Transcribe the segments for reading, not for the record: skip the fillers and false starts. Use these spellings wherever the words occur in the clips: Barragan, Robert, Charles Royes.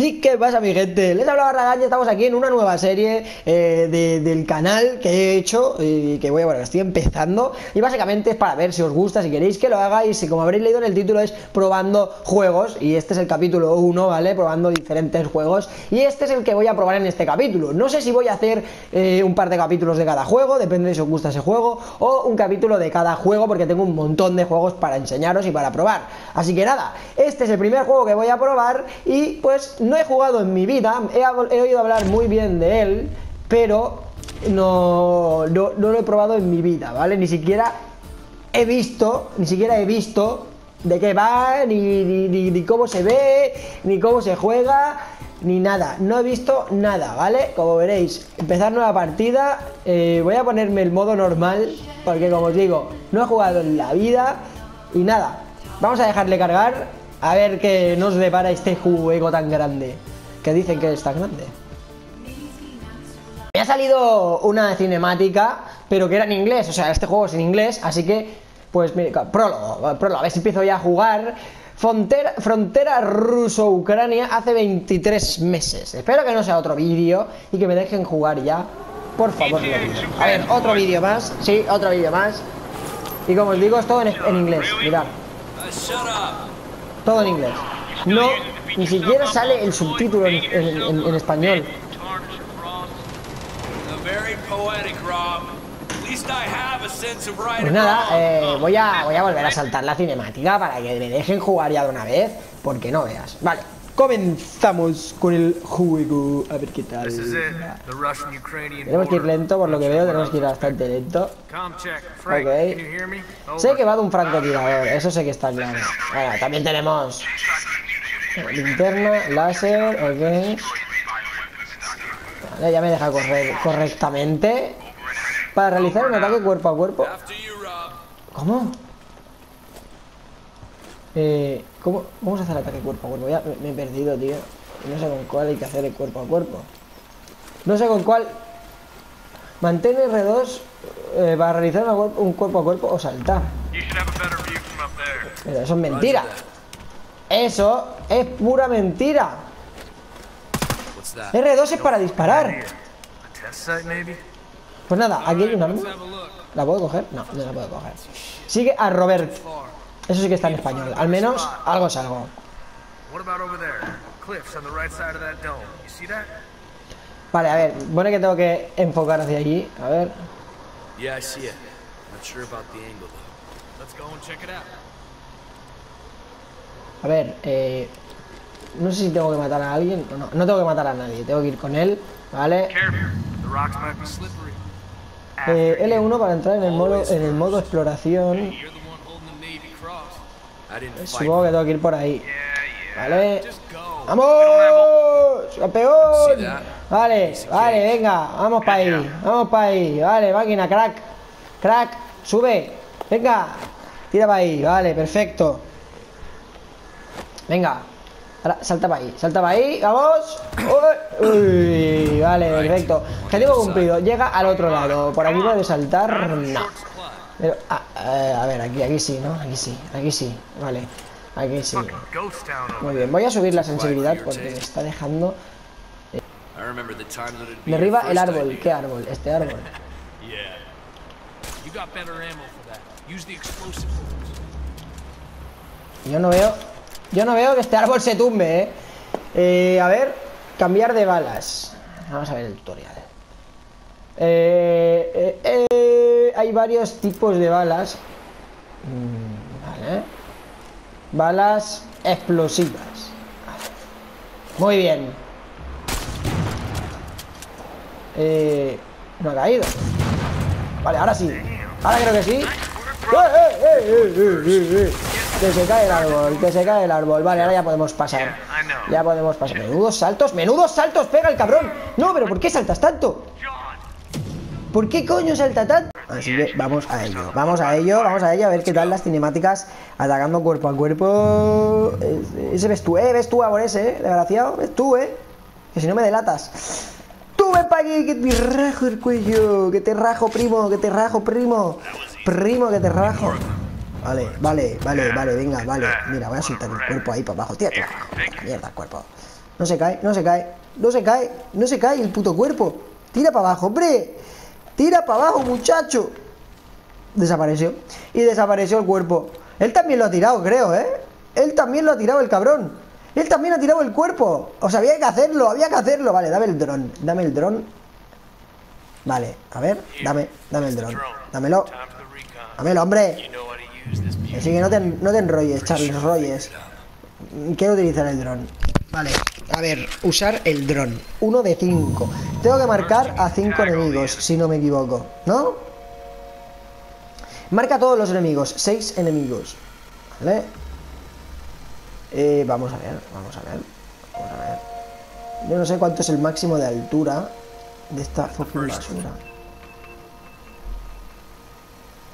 Y qué pasa, mi gente, les habla Barragan y estamos aquí en una nueva serie del canal que he hecho y que estoy empezando, y básicamente es para ver si os gusta, si queréis que lo hagáis. Y como habréis leído en el título, es probando juegos, y este es el capítulo 1, ¿vale? Probando diferentes juegos, y este es el que voy a probar en este capítulo. No sé si voy a hacer un par de capítulos de cada juego, depende de si os gusta ese juego, o un capítulo de cada juego, porque tengo un montón de juegos para enseñaros y para probar. Así que nada, este es el primer juego que voy a probar y pues no he jugado en mi vida, he oído hablar muy bien de él, pero no lo he probado en mi vida, ¿vale? Ni siquiera he visto de qué va, ni cómo se ve, ni cómo se juega, ni nada. No he visto nada, ¿vale? Como veréis, empezar nueva partida. Voy a ponerme el modo normal, porque como os digo, no he jugado en la vida. Y nada, vamos a dejarle cargar, a ver qué nos depara este juego tan grande, que dicen que es tan grande. Me ha salido una cinemática, pero que era en inglés, o sea, este juego es en inglés, así que pues mira, prólogo, a ver si empiezo ya a jugar. Frontera ruso-ucrania hace 23 meses. Espero que no sea otro vídeo y que me dejen jugar ya, por favor. A ver, otro vídeo más, sí, otro vídeo más. Y como os digo, es todo en inglés, mirad. Todo en inglés. No, ni siquiera sale el subtítulo en español. Pues nada, voy a volver a saltar la cinemática para que me dejen jugar ya de una vez, porque no veas. Vale, comenzamos con el juego, a ver qué tal. Tenemos que ir lento, por lo que veo, tenemos que ir bastante lento. Ok. Sé que va de un francotirador, eso sé que está claro. Bueno, también tenemos linterna, láser, ok. Vale, ya me deja correr correctamente. Para realizar un ataque cuerpo a cuerpo. ¿Cómo? ¿Cómo vamos a hacer ataque cuerpo a cuerpo? Ya me he perdido, tío. No sé con cuál hay que hacer el cuerpo a cuerpo. No sé con cuál. Mantén R2 para realizar un cuerpo a cuerpo o saltar. Pero eso es mentira. Eso es pura mentira. R2 es para disparar. Pues nada, aquí hay un arma. ¿La puedo coger? No, no la puedo coger. Sigue a Robert. Eso sí que está en español. Al menos algo es algo. Vale, a ver. Bueno, que tengo que enfocar hacia allí. A ver. A ver, no sé si tengo que matar a alguien o no. No tengo que matar a nadie. Tengo que ir con él. Vale. L1 para entrar en el modo exploración. Supongo que tengo que ir por ahí. Vale. ¡Vamos! ¡Campeón! Vale, vale, venga. Vamos para ahí. Vamos para ahí. Vale, máquina, crack. Crack, sube. Venga. Tira para ahí. Vale, perfecto. Venga. Ahora, salta para ahí, vamos. Uy, vale, perfecto. Objetivo cumplido, llega al otro lado. Por aquí puede saltar, no. Pero, a ver, aquí sí, ¿no? Aquí sí, vale. Aquí sí. Muy bien, voy a subir la sensibilidad porque me está dejando. Derriba el árbol, ¿qué árbol? Este árbol. Yo no veo que este árbol se tumbe, ¿eh? A ver, cambiar de balas. Vamos a ver el tutorial. Hay varios tipos de balas. Vale. Balas explosivas. Muy bien. No ha caído. Vale, ahora sí. Ahora creo que sí. Que se cae el árbol, que se cae el árbol. Vale, ahora ya podemos pasar. Ya podemos pasar. Menudos saltos, pega el cabrón. No, pero ¿por qué saltas tanto? ¿Por qué coño salta tanto? Así que vamos a ello, a ver qué tal las cinemáticas atacando cuerpo a cuerpo. Ese ves tú ahora ese, desgraciado. Ves tú, que si no me delatas. Tú ven para aquí, que te rajo el cuello. Que te rajo, primo, que te rajo, primo. Primo, que te rajo. Vale, venga, vale. Mira, voy a soltar el cuerpo ahí para abajo. Tírate, mierda, cuerpo. No se cae, no se cae, no se cae, no se cae el puto cuerpo. Tira para abajo, hombre. Tira para abajo, muchacho. Desapareció. Y desapareció el cuerpo. Él también lo ha tirado, creo, ¿eh? Él también lo ha tirado, el cabrón. Él también ha tirado el cuerpo. O sea, había que hacerlo, había que hacerlo. Vale, dame el dron, dame el dron. Vale, a ver, dame el dron. Dámelo. Dámelo, hombre. Así que no te enrolles, Charles Royes. Quiero utilizar el dron. Vale, a ver, usar el dron. 1 de 5. Tengo que marcar a 5 enemigos, si no me equivoco, ¿no? Marca a todos los enemigos, 6 enemigos. Vale. Vamos a ver, vamos a ver. Vamos a ver. Yo no sé cuánto es el máximo de altura de esta fucking basura.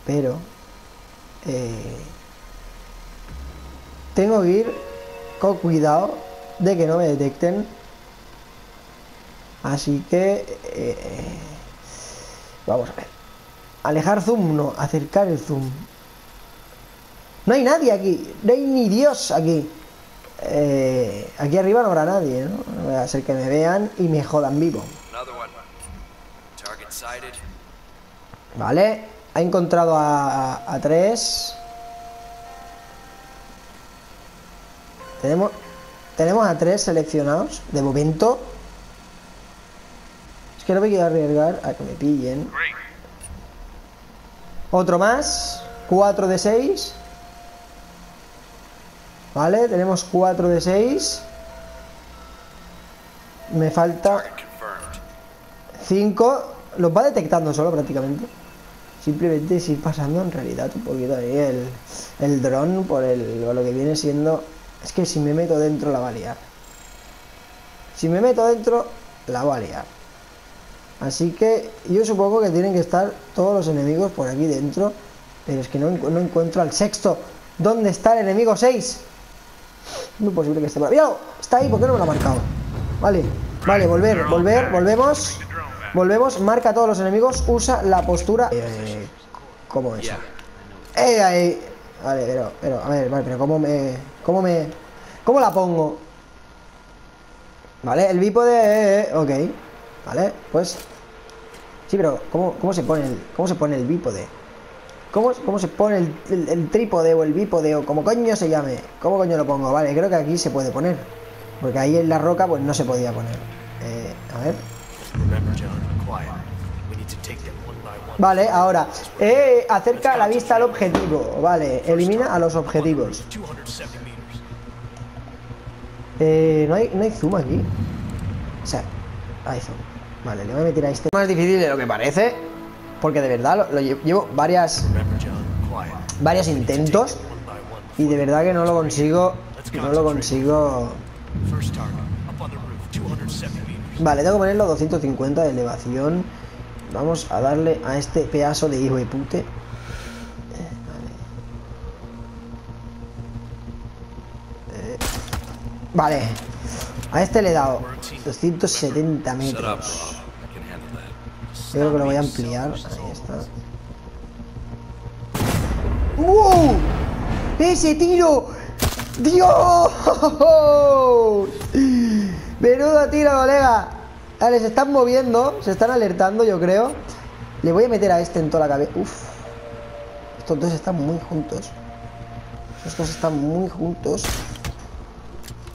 Pero tengo que ir con cuidado de que no me detecten. Así que vamos a ver. Alejar zoom, no, acercar el zoom. No hay nadie aquí, no hay ni Dios aquí. Aquí arriba no habrá nadie, ¿no? No voy a hacer que me vean y me jodan vivo. Vale, ha encontrado a 3. Tenemos a 3 seleccionados de momento. Es que no me quiero arriesgar a que me pillen. Otro más. 4 de 6. Vale, tenemos 4 de 6. Me falta 5. Los va detectando solo prácticamente. Simplemente es ir pasando en realidad un poquito ahí el dron por lo que viene siendo. Es que si me meto dentro la va a liar. Si me meto dentro la va a liar. Así que yo supongo que tienen que estar todos los enemigos por aquí dentro. Pero es que no encuentro al sexto. ¿Dónde está el enemigo 6? No es posible que esté mal. ¡Míralo! Está ahí, ¿por qué no me lo ha marcado? Vale, vale, volvemos. Volvemos, marca a todos los enemigos. Usa la postura. ¿Cómo es? Ahí. Vale, pero, a ver, vale, pero ¿cómo la pongo? Vale, el bípode, ok. Vale, pues sí, pero ¿cómo se pone el bípode? ¿Cómo se pone el trípode o el bípode o como coño se llame? ¿Cómo coño lo pongo? Vale, creo que aquí se puede poner. Porque ahí en la roca pues no se podía poner. A ver. Vale, ahora acerca la vista al objetivo. Vale, elimina a los objetivos. No hay zoom aquí. O sea, hay zoom. Vale, le voy a meter a este. Más difícil de lo que parece. Porque de verdad lo llevo varios intentos y de verdad que no lo consigo. Vale, tengo que ponerlo a 250 de elevación. Vamos a darle a este pedazo de hijo de pute. Vale, a este le he dado 270 metros. Yo creo que lo voy a ampliar. Ahí está. ¡Wow! ¡Ese tiro! ¡Dios! ¡Menudo tiro, colega! Vale, se están moviendo. Se están alertando, yo creo. Le voy a meter a este en toda la cabeza. Uf. Estos dos están muy juntos. Estos están muy juntos.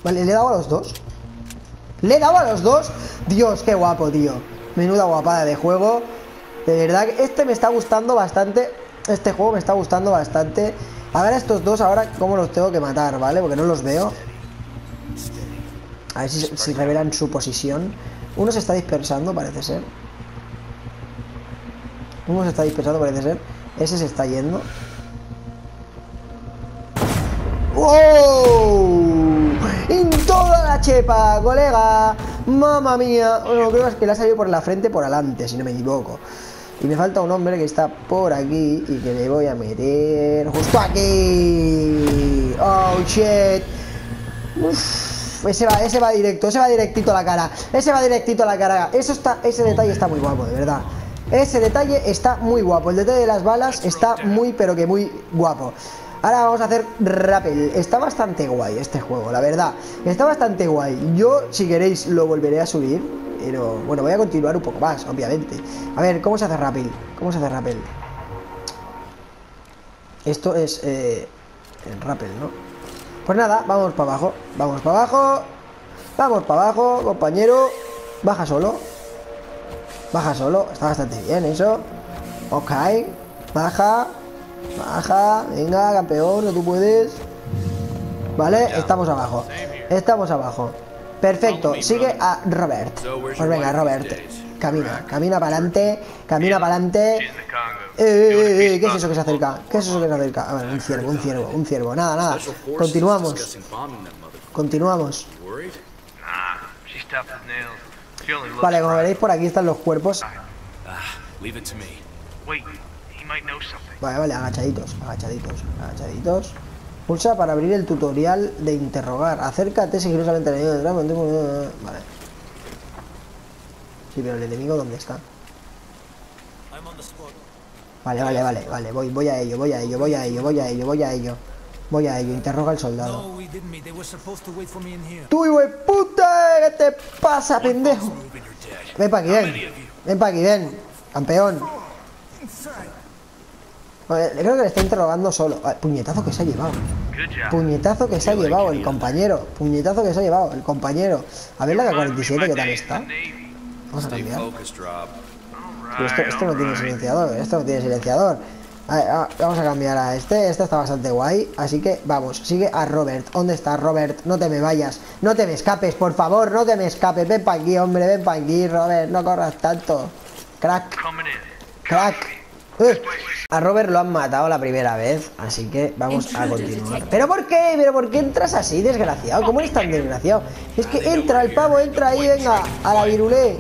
Vale, le he dado a los dos. ¡Le he dado a los dos! Dios, qué guapo, tío. Menuda guapada de juego. De verdad que este me está gustando bastante. Este juego me está gustando bastante. A ver a estos dos ahora cómo los tengo que matar, ¿vale? Porque no los veo. A ver si revelan su posición. Uno se está dispersando, parece ser. Uno se está dispersando, parece ser. Ese se está yendo. ¡Wow! ¡En toda la chepa, colega! ¡Mamma mía! Bueno, creo que le ha salido por la frente por adelante, si no me equivoco. Y me falta un hombre que está por aquí y que le voy a meter justo aquí. ¡Oh, shit! Uf, ese va directo, ese va directito a la cara. Ese va directito a la cara. Ese detalle está muy guapo, de verdad. Ese detalle está muy guapo. El detalle de las balas está muy, pero que muy guapo. Ahora vamos a hacer rappel. Está bastante guay este juego, la verdad. Está bastante guay. Yo, si queréis, lo volveré a subir. Pero, bueno, voy a continuar un poco más, obviamente. A ver, ¿cómo se hace rappel? ¿Cómo se hace rappel? Esto es el rappel, ¿no? Pues nada, vamos para abajo. Vamos para abajo. Vamos para abajo, compañero. Baja solo. Baja solo, está bastante bien eso. Ok, baja. Baja, venga, campeón, que tú puedes. Vale, estamos abajo. Estamos abajo. Perfecto, sigue a Robert. Pues venga, Robert. Camina, camina para adelante. Camina para adelante. ¿Qué es eso que se acerca? ¿Qué es eso que se acerca? A ver, un ciervo, un ciervo, un ciervo. Nada, nada. Continuamos. Continuamos. Vale, como veréis, por aquí están los cuerpos. Vale, vale, agachaditos, agachaditos, agachaditos. Pulsa para abrir el tutorial de interrogar. Acércate sigilosamente al enemigo del dragón. Vale. Sí, pero el enemigo, ¿dónde está? Vale, vale, vale, vale. Voy a ello, voy a ello, voy a ello, voy a ello, voy a ello. Voy a ello, interroga al soldado. ¡Tú, hijo de puta! ¿Qué te pasa, pendejo? Ven pa' aquí, ven. Ven pa' aquí, ven. Campeón. Creo que le está interrogando solo. Puñetazo que se ha llevado. Puñetazo que se ha llevado el compañero. Puñetazo que se ha llevado el compañero. A ver la K47, ¿qué tal está? Vamos a cambiar. Esto no tiene silenciador. Esto no tiene silenciador. A ver, vamos a cambiar a este. Este está bastante guay. Así que vamos, sigue a Robert. ¿Dónde está Robert? No te me vayas. No te me escapes, por favor. No te me escapes. Ven pa' aquí, hombre. Ven pa' aquí, Robert. No corras tanto. Crack. Crack. A Robert lo han matado la primera vez, así que vamos a continuar. ¿Pero por qué? ¿Pero por qué entras así, desgraciado? ¿Cómo eres tan desgraciado? Es que entra el pavo, entra ahí, venga, a la virulé,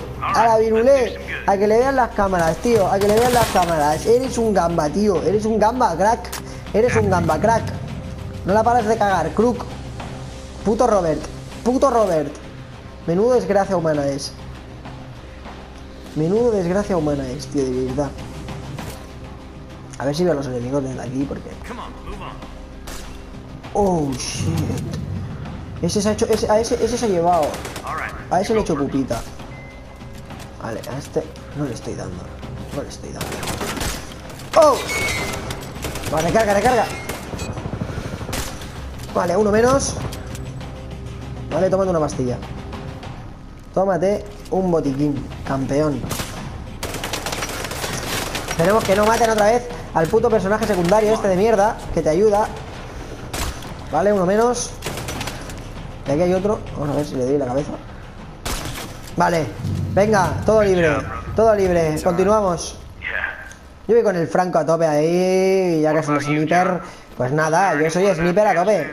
a que le vean las cámaras, tío, a que le vean las cámaras. Eres un gamba, tío, eres un gamba, crack, eres un gamba, crack. No la paras de cagar, crook. Puto Robert, puto Robert. Menudo desgracia humana es. Menudo desgracia humana es, tío, de verdad. A ver si veo a los enemigos desde aquí, porque... Oh, shit. Ese se ha hecho... Ese se ha llevado. A ese le he hecho pupita. Vale, a este... No le estoy dando. No le estoy dando. ¡Oh! Vale, recarga, recarga. Vale, uno menos. Vale, tómate una pastilla. Tómate un botiquín, campeón. Esperemos que no maten otra vez al puto personaje secundario este de mierda, que te ayuda. Vale, uno menos. Y aquí hay otro. Vamos a ver si le doy la cabeza. Vale, venga, todo libre. Todo libre, continuamos. Yo voy con el Franco a tope ahí. Y ya que es un sniper, pues nada, yo soy sniper a tope.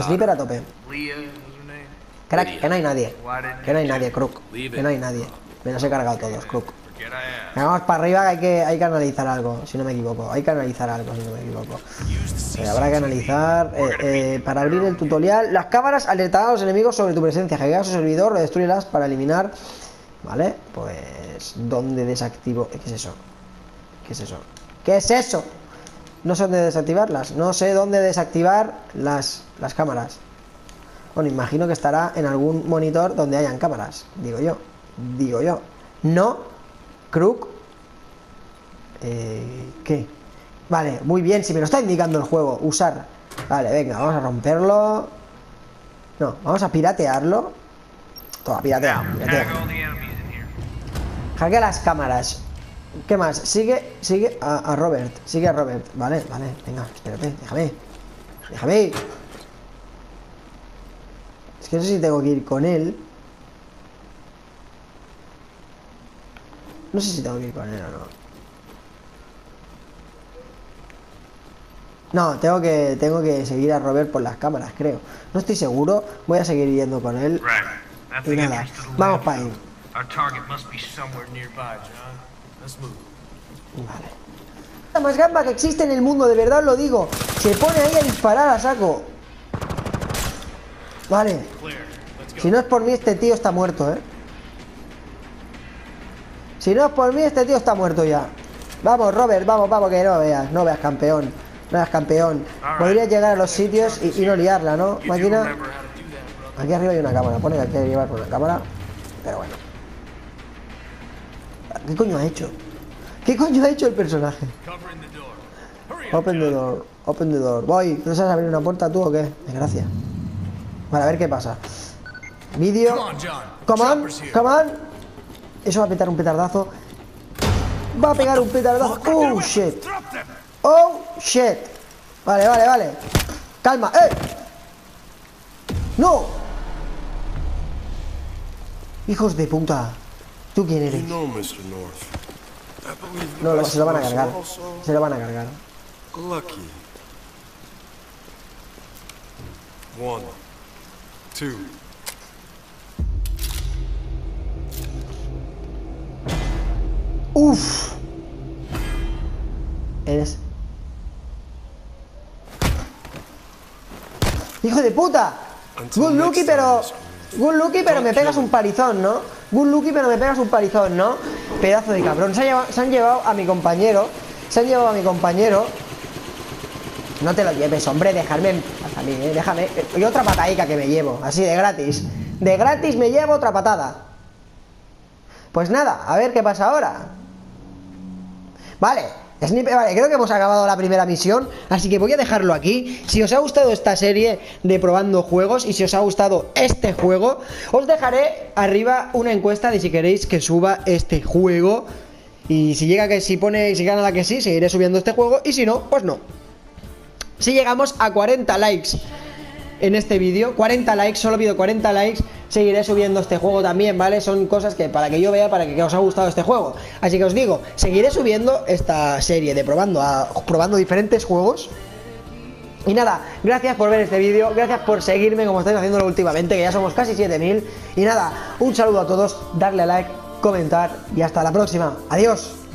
Sniper a tope. Crack, que no hay nadie. Que no hay nadie, crook. Que no hay nadie. Me los he cargado todos, crook. Vamos para arriba, que hay que analizar algo, si no me equivoco. Hay que analizar algo, si no me equivoco. Habrá que analizar. Para abrir el tutorial, las cámaras alertarán a los enemigos sobre tu presencia. Hackear a su servidor, lo destruirás para eliminar. Vale, pues... ¿Dónde desactivo? ¿Qué es eso? ¿Qué es eso? ¿Qué es eso? No sé dónde desactivarlas. No sé dónde desactivar las cámaras. Bueno, imagino que estará en algún monitor donde hayan cámaras. Digo yo. Digo yo. No... Crook. ¿Qué? Vale, muy bien, si me lo está indicando el juego. Usar. Vale, venga, vamos a romperlo. No, vamos a piratearlo. Toma, piratea, piratea. Hackea las cámaras. ¿Qué más? Sigue a Robert. Sigue a Robert. Vale, vale, venga, espérate, déjame. Déjame. Es que no sé si tengo que ir con él. No sé si tengo que ir con él o no. No, tengo que seguir a Robert por las cámaras, creo. No estoy seguro. Voy a seguir yendo con él. Y nada, vamos para ahí. Vale. La más gamba que existe en el mundo, de verdad lo digo. Se pone ahí a disparar a saco. Vale. Si no es por mí, este tío está muerto, ¿eh? Si no es por mí, este tío está muerto ya. Vamos, Robert, vamos, vamos, que no veas, no veas, campeón. Nada, campeón. Podría llegar a los sitios y no liarla, ¿no? Máquina. Aquí arriba hay una cámara. Pone que aquí hay que llevar por una cámara. Pero bueno. ¿Qué coño ha hecho? ¿Qué coño ha hecho el personaje? Open the door. Open the door. Voy. ¿No sabes abrir una puerta tú o qué? Desgracia. Vale, a ver qué pasa. Vídeo. Come on. Come on. Eso va a petar un petardazo. Va a pegar un petardazo. Oh, shit. Oh, shit. Vale, vale, vale. Calma. ¡Eh! ¡No! Hijos de puta. ¿Tú quién eres? No, no, se lo van a cargar. Se lo van a cargar. Lucky. 1, 2. Uff. Eres... ¡Hijo de puta! Good Lucky, pero me pegas un parizón, ¿no? Good Lucky, pero me pegas un parizón, ¿no? Pedazo de cabrón. Se han llevado a mi compañero. Se han llevado a mi compañero. No te lo lleves, hombre. Dejarme en paz a mí, ¿eh? Déjame. Y otra patadica que me llevo. Así, de gratis. De gratis me llevo otra patada. Pues nada, a ver qué pasa ahora. Vale. Vale, creo que hemos acabado la primera misión, así que voy a dejarlo aquí. Si os ha gustado esta serie de probando juegos y si os ha gustado este juego, os dejaré arriba una encuesta de si queréis que suba este juego. Y si llega que si pone, si gana la que sí, seguiré subiendo este juego. Y si no, pues no. Si llegamos a 40 likes en este vídeo, 40 likes, solo pido 40 likes, seguiré subiendo este juego también, ¿vale? Son cosas que para que yo vea, para que os ha gustado este juego. Así que os digo, seguiré subiendo esta serie de probando diferentes juegos. Y nada, gracias por ver este vídeo, gracias por seguirme como estáis haciéndolo últimamente, que ya somos casi 7000. Y nada, un saludo a todos, darle a like, comentar y hasta la próxima. Adiós.